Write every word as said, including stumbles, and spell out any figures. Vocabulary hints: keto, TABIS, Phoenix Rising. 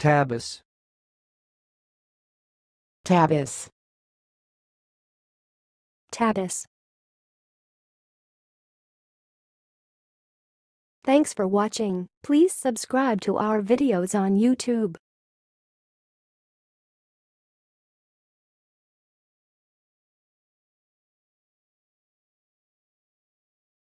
TABIS. TABIS. TABIS. Thanks for watching. Please subscribe to our videos on YouTube.